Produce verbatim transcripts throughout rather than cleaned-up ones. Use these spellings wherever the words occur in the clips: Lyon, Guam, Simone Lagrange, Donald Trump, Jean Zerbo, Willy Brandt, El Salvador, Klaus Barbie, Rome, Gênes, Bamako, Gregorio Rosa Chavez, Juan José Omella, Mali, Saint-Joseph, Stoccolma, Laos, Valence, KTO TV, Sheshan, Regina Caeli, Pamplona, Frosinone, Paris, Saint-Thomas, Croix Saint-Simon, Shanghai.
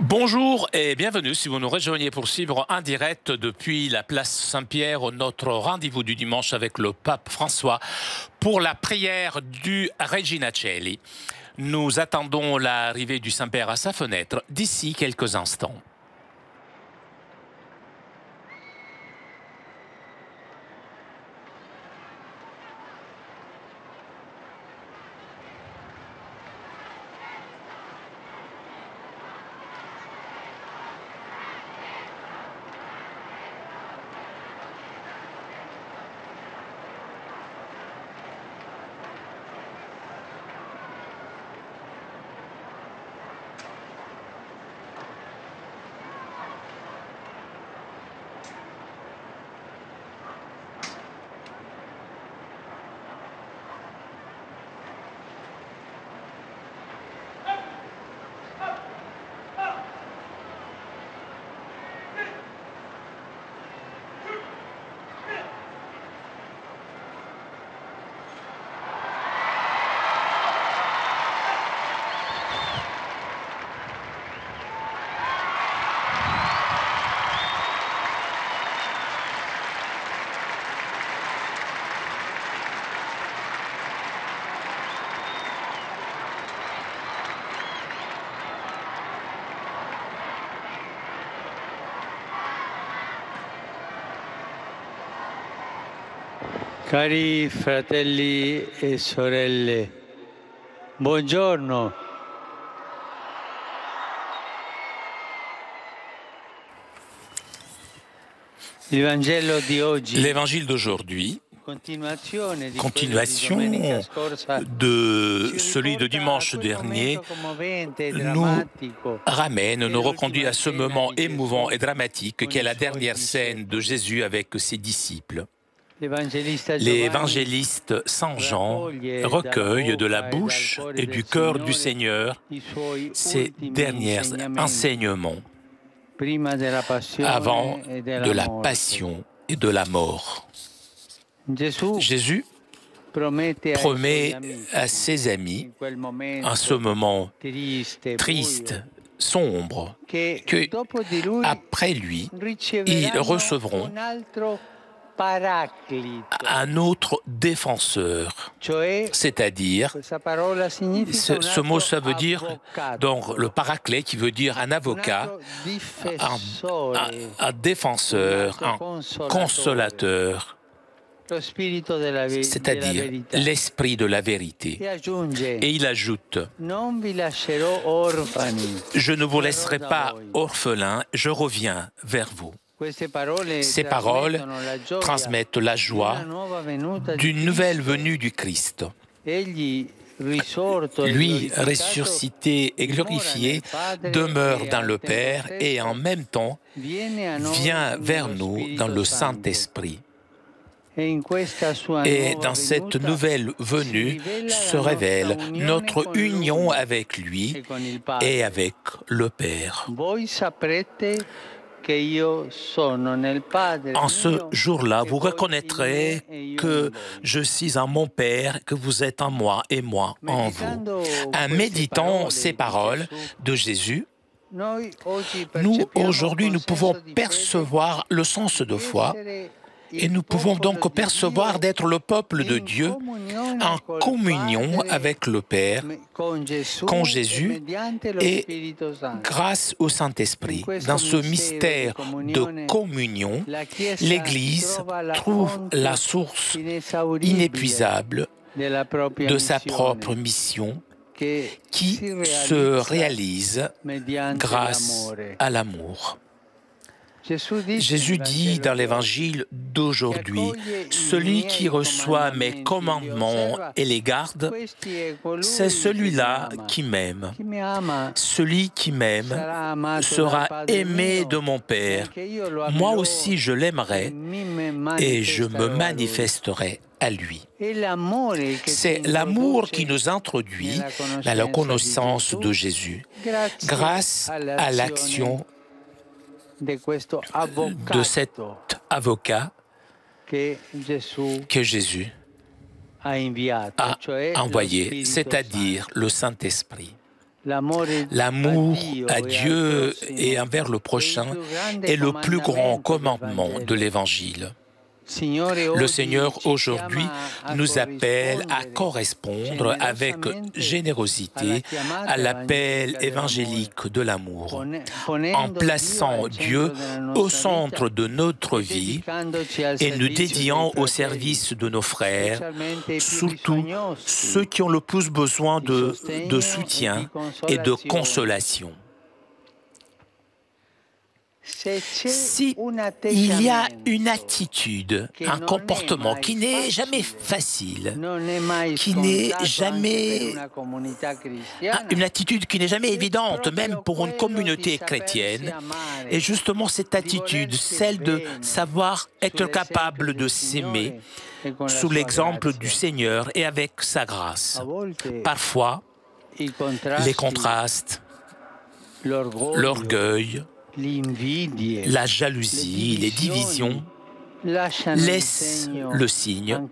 Bonjour et bienvenue si vous nous rejoignez pour suivre en direct depuis la place Saint-Pierre notre rendez-vous du dimanche avec le pape François pour la prière du Regina Caeli. Nous attendons l'arrivée du Saint-Père à sa fenêtre d'ici quelques instants. Cari fratelli e sorelle, buongiorno. L'évangile d'aujourd'hui, continuation de celui de dimanche dernier, nous ramène, nous reconduit à ce moment émouvant et dramatique qu'est la dernière scène de Jésus avec ses disciples. L'évangéliste Saint Jean recueille de la bouche et du cœur du Seigneur ces derniers enseignements avant de la passion et de la mort. Jésus promet à ses amis, en ce moment triste, sombre, qu'après lui, ils recevront un autre défenseur, c'est-à-dire, ce, ce mot, ça veut dire, donc le Paraclet, qui veut dire un avocat, un, un, un défenseur, un consolateur, c'est-à-dire l'esprit de la vérité. Et il ajoute, « Je ne vous laisserai pas orphelin, je reviens vers vous. » Ces paroles transmettent la joie d'une nouvelle venue du Christ. Lui, ressuscité et glorifié, demeure dans le Père et en même temps vient vers nous dans le Saint-Esprit. Et dans cette nouvelle venue se révèle notre union avec lui et avec le Père. En ce jour-là, vous reconnaîtrez que je suis en mon Père, que vous êtes en moi et moi en vous. En méditant ces paroles de Jésus, nous, aujourd'hui, nous pouvons percevoir le sens de foi et nous pouvons donc percevoir d'être le peuple de Dieu en communion avec le Père, con Jésus et grâce au Saint-Esprit. Dans ce mystère de communion, l'Église trouve la source inépuisable de sa propre mission qui se réalise grâce à l'amour. Jésus dit dans l'Évangile d'aujourd'hui, « Celui qui reçoit mes commandements et les garde, c'est celui-là qui m'aime. Celui qui m'aime sera aimé de mon Père. Moi aussi je l'aimerai et je me manifesterai à lui. » C'est l'amour qui nous introduit à la connaissance de Jésus grâce à l'action de cet avocat que Jésus a envoyé, c'est-à-dire le Saint-Esprit. L'amour à Dieu et envers le prochain est le plus grand commandement de l'Évangile. Le Seigneur, aujourd'hui, nous appelle à correspondre avec générosité à l'appel évangélique de l'amour, en plaçant Dieu au centre de notre vie et nous dédiant au service de nos frères, surtout ceux qui ont le plus besoin de, de soutien et de consolation. Si il y a une attitude, un comportement qui n'est jamais facile, qui n'est jamais une attitude qui n'est jamais évidente, même pour une communauté chrétienne, et justement cette attitude, celle de savoir être capable de s'aimer sous l'exemple du Seigneur et avec sa grâce. Parfois, les contrastes, l'orgueil, la jalousie, les divisions laissent le signe,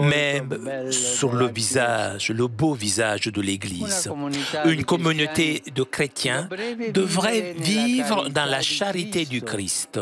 même sur le visage, le beau visage de l'Église. Une communauté de chrétiens devrait vivre dans la charité du Christ.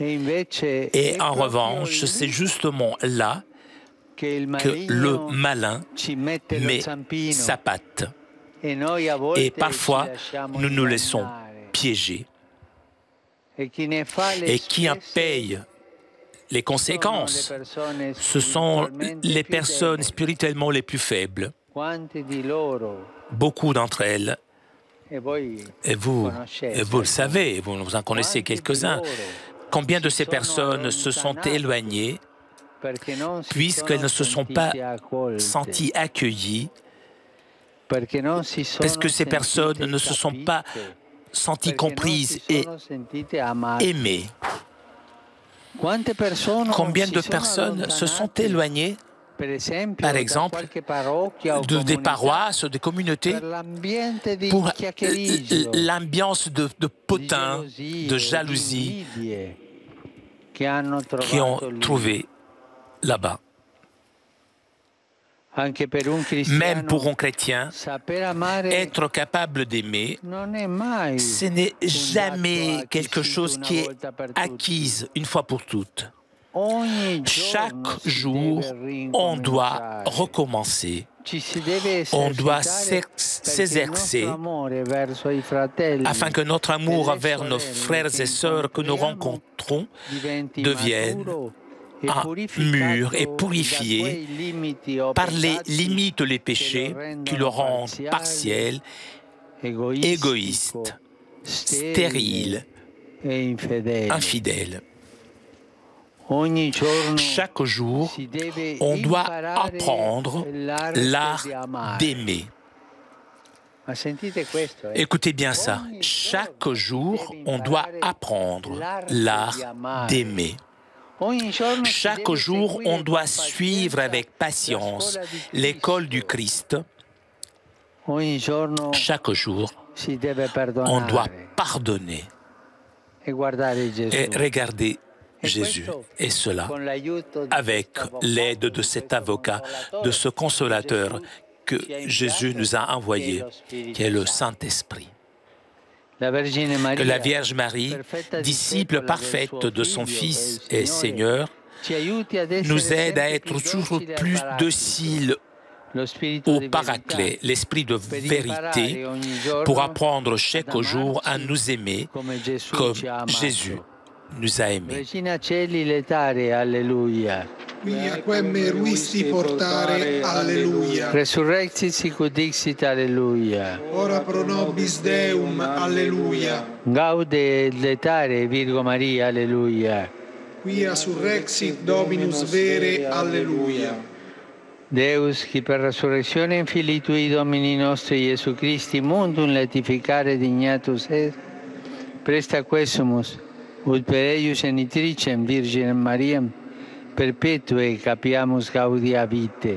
Et en revanche, c'est justement là que le malin met sa patte. Et parfois, nous nous laissons piégés. Et qui en paye les conséquences, ce sont les personnes spirituellement les plus faibles. Beaucoup d'entre elles, et vous, et vous le savez, vous en connaissez quelques-uns, combien de ces personnes se sont éloignées puisqu'elles ne se sont pas senties accueillies, parce que ces personnes ne se sont pas senties comprises et aimées. Combien de personnes se sont éloignées, par exemple, de, des paroisses, des communautés, pour l'ambiance de, de potins, de jalousie, qui ont trouvé là-bas. Même pour un chrétien, être capable d'aimer, ce n'est jamais quelque chose qui est acquise une fois pour toutes. Chaque jour, on doit recommencer. On doit s'exercer afin que notre amour envers nos frères et sœurs que nous rencontrons devienne mûr et purifié par les limites, les péchés qui le rendent partiel, égoïste, stérile, infidèle. Chaque jour, on doit apprendre l'art d'aimer. Écoutez bien ça. Chaque jour, on doit apprendre l'art d'aimer. Chaque jour, on doit suivre avec patience l'école du Christ. Chaque jour, on doit pardonner et regarder Jésus. Et cela, avec l'aide de cet avocat, de ce consolateur que Jésus nous a envoyé, qui est le Saint-Esprit. Que la Vierge Marie, disciple parfaite de son Fils et Seigneur, nous aide à être toujours plus dociles au Paraclet, l'Esprit de vérité, pour apprendre chaque jour à nous aimer comme Jésus nous a aimés. Regina Caeli, letare, alleluia. Via quemme ruisti portare, alleluia. Resurrexit sicut dixit, alleluia. Ora pro nobis Deum, alleluia. Gaude et letare, Virgo Maria, alleluia. Via surrexit Dominus vere, alleluia. Deus, qui per resurrectionem Filii Tui Domini nostri Iesu Christi mundum letificare dignatus est, presta quesumus, ut per eius genitricem Virginem Mariam, perpetue capiamus gaudia vitae,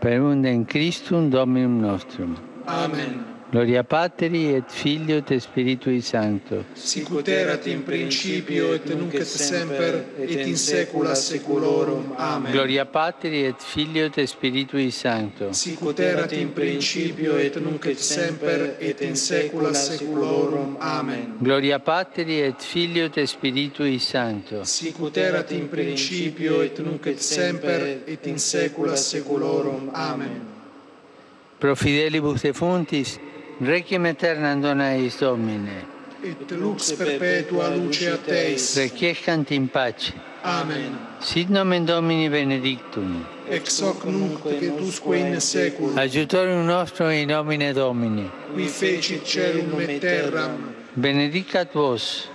per unden Christum Dominum nostrum. Amen. Gloria Patri et Filio et Spiritui Sancto. Sicut erat in principio et nunc et semper et in saecula saeculorum. Amen. Gloria Patri et Filio et Spiritui Sancto. Sicut erat in principio et nunc et semper et in saecula saeculorum. Amen. Gloria Patri et Filio et Spiritui Sancto. Sicut erat in principio et nunc et semper et in saecula saeculorum. Amen. Pro fidelibus defunctis requiem aeternam dona eis Domine. Et lux perpetua luce a Teis. Requiescant in pace. Amen. Sit nomen Domini benedictum. Ex hoc nunc et usque in saeculum. Adiutorium nostrum in nomine Domini. Qui fecit caelum et terram. Benedicat vos,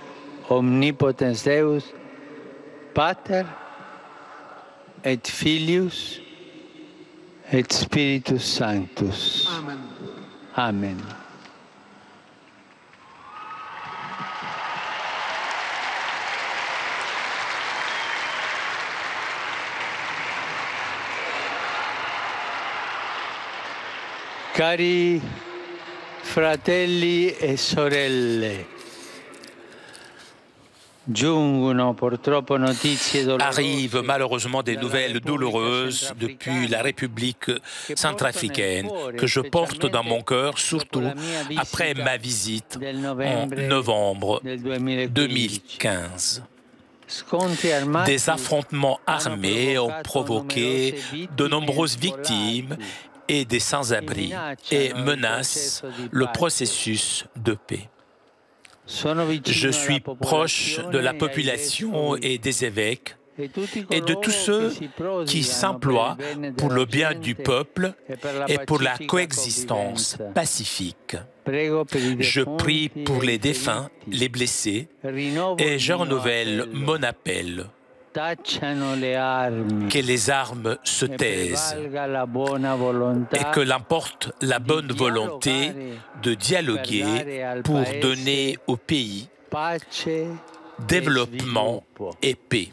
omnipotens Deus, Pater et Filius et Spiritus Sanctus. Amen. Amen. Cari fratelli e sorelle, arrivent malheureusement des nouvelles douloureuses depuis la République centrafricaine que je porte dans mon cœur, surtout après ma visite en novembre deux mille quinze. Des affrontements armés ont provoqué de nombreuses victimes et des sans-abri et menacent le processus de paix. Je suis proche de la population et des évêques et de tous ceux qui s'emploient pour le bien du peuple et pour la coexistence pacifique. Je prie pour les défunts, les blessés, et je renouvelle mon appel. Que les armes se taisent et que l'emporte la bonne volonté de dialoguer pour donner au pays développement et paix.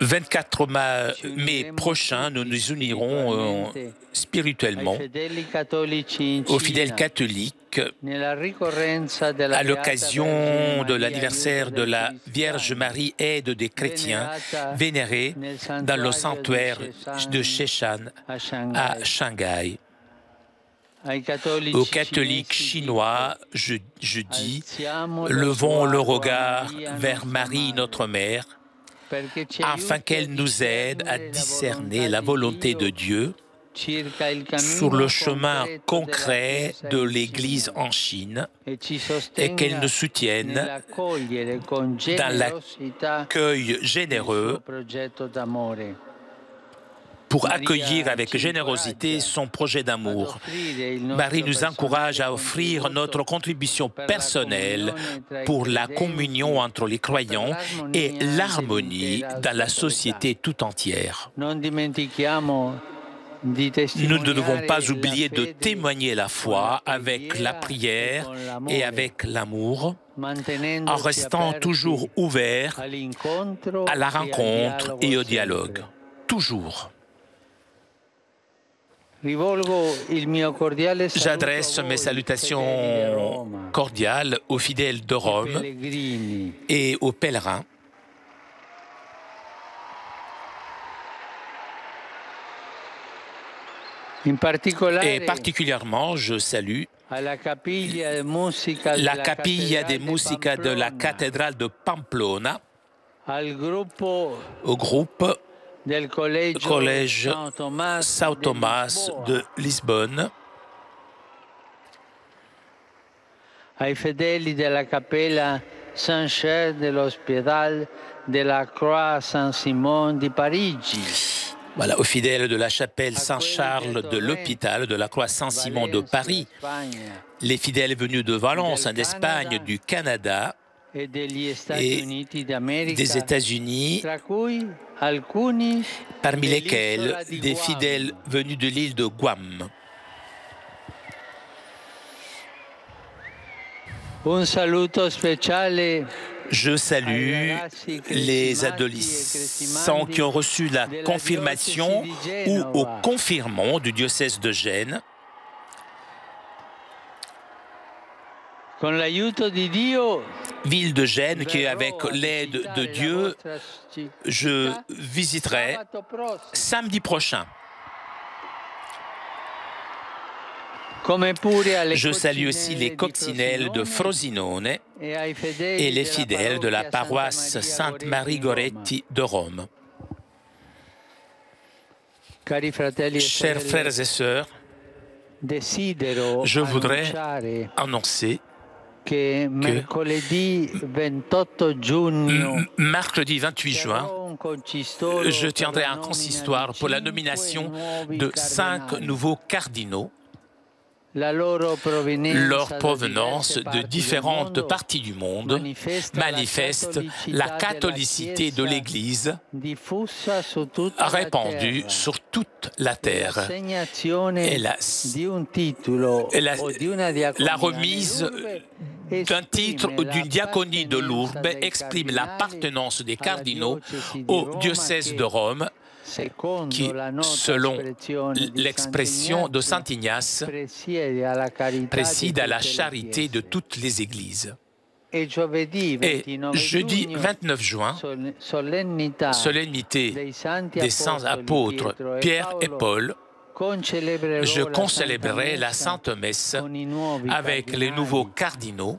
vingt-quatre mai prochain, nous nous unirons euh, spirituellement aux fidèles catholiques à l'occasion de l'anniversaire de la Vierge Marie, aide des chrétiens vénérés dans le sanctuaire de Sheshan à Shanghai. Aux catholiques chinois, je, je dis, levons le regard vers Marie, notre mère, afin qu'elle nous aide à discerner la volonté de Dieu sur le chemin concret de l'Église en Chine et qu'elle nous soutienne dans l'accueil généreux pour accueillir avec générosité son projet d'amour. Marie nous encourage à offrir notre contribution personnelle pour la communion entre les croyants et l'harmonie dans la société tout entière. Nous ne devons pas oublier de témoigner la foi avec la prière et avec l'amour, en restant toujours ouverts à la rencontre et au dialogue. Toujours. J'adresse mes salutations cordiales aux fidèles de Rome et aux pèlerins. Et particulièrement, je salue la Capilla de Musica de la cathédrale de Pamplona, au groupe du collège Saint-Thomas de Lisbonne, ai fedeli della Cappella Saint-Charles de l'Hospital de la Croix Saint-Simon di Parigi. Voilà, aux fidèles de la chapelle Saint-Charles de l'Hôpital de la Croix Saint-Simon de Paris, les fidèles venus de Valence, d'Espagne, du Canada et des États-Unis, parmi lesquels des fidèles venus de l'île de Guam. Un saluto speciale. Je salue les adolescents qui ont reçu la confirmation ou au confirmant du diocèse de Gênes. Ville de Gênes, qui avec l'aide de Dieu, je visiterai samedi prochain. Je salue aussi les coccinelles de Frosinone et les fidèles de la paroisse Sainte Marie Goretti de Rome. Chers frères et sœurs, je voudrais annoncer que mercredi vingt-huit juin, je tiendrai un consistoire pour la nomination de cinq nouveaux cardinaux, leur provenance de différentes parties du monde manifeste la catholicité de l'Église répandue sur toute la terre. Et la, et la, la remise d'un titre ou d'une diaconie de l'Urbe exprime l'appartenance des cardinaux au diocèse de Rome, qui, selon l'expression de saint Ignace, préside à la charité de toutes les églises. Et jeudi vingt-neuf juin, solennité des saints apôtres Pierre et Paul, je concélébrerai la Sainte Messe avec les nouveaux cardinaux,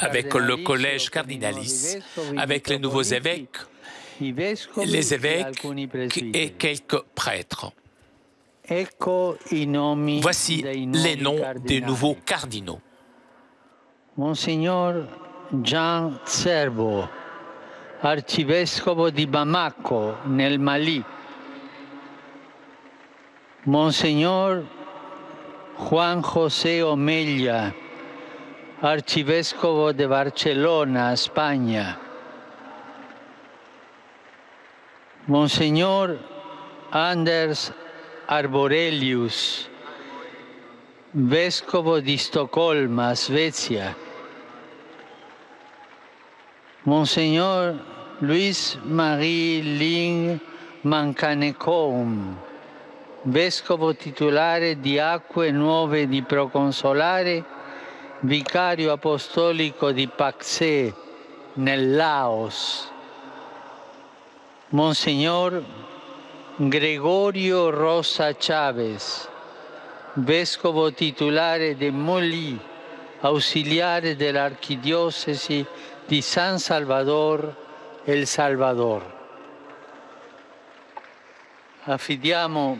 avec le collège cardinalice, avec les nouveaux évêques, les évêques et quelques prêtres. Voici les noms des nouveaux cardinaux. Monseigneur Jean Zerbo, arcivescovo di Bamako, nel Mali. Monseigneur Juan José Omella, arcivescovo de Barcelona, Espagne. Monseigneur Anders Arborelius, vescovo di Stoccolma, Svezia. Monseigneur Louis Marie Ling Mancanecoum, vescovo titolare di Acque Nuove di Proconsolare, vicario apostolico di Pape nel Laos. Monseigneur Gregorio Rosa Chavez, vescovo titolare di Mali, ausiliare dell'archidiocesi di San Salvador, El Salvador. Affidiamo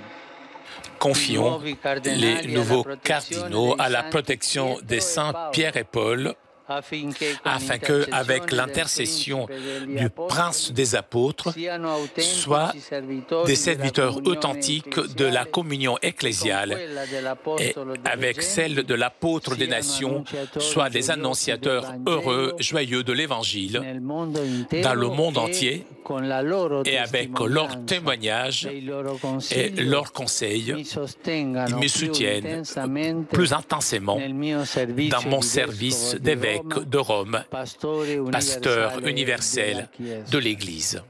Confions les nouveaux cardinaux à la protection des saints Pierre et Paul, afin que, avec l'intercession du prince des apôtres, soient des serviteurs authentiques de la communion ecclésiale et, avec celle de l'apôtre des nations, soient des annonciateurs heureux, joyeux de l'Évangile dans le monde entier, et avec leurs témoignages et leurs conseils, ils me soutiennent plus intensément dans mon service d'évêque de Rome, pasteur universel de l'Église.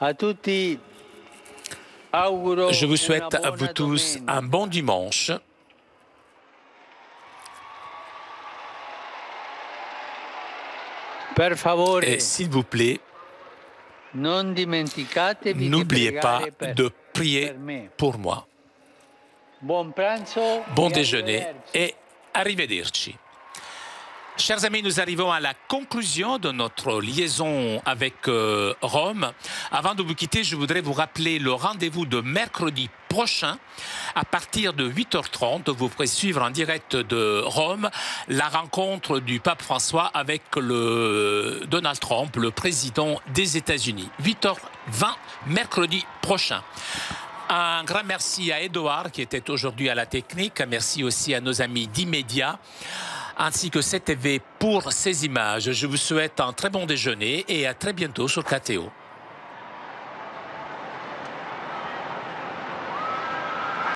Je vous souhaite à vous tous un bon dimanche. Et s'il vous plaît, n'oubliez pas de prier pour moi. Bon déjeuner et arrivederci. Chers amis, nous arrivons à la conclusion de notre liaison avec euh, Rome. Avant de vous quitter, je voudrais vous rappeler le rendez-vous de mercredi prochain. À partir de huit heures trente, vous pourrez suivre en direct de Rome la rencontre du pape François avec le Donald Trump, le président des États-Unis. huit heures vingt, mercredi prochain. Un grand merci à Edouard qui était aujourd'hui à la technique. Merci aussi à nos amis d'Imedia ainsi que C T V pour ces images. Je vous souhaite un très bon déjeuner et à très bientôt sur K T O.